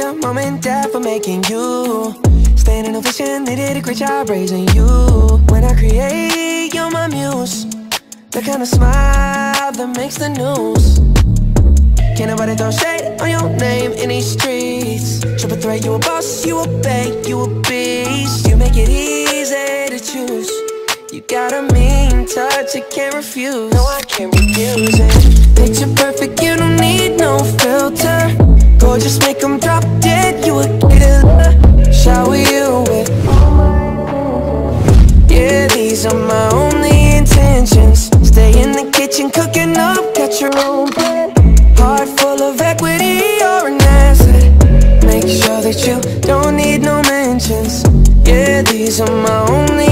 your mom and dad for making you. Staying in a vision, they did a great job raising you. When I create, you're my muse, the kind of smile that makes the news. Can't nobody throw shade on your name in these streets. Triple threat, you a boss, you a bank, you a beast. You make it easy to choose. You got a mean touch, I can't refuse. No, I can't refuse it. Picture perfect, you don't need no filter. Gorgeous, make them drop dead, you a killer. Shower you with all my intentions. Yeah, these are my only intentions. Stay in the kitchen, cooking up, got your own bread. Heart full of equity, you're an asset. Make sure that you don't need no mentions. Yeah, these are my only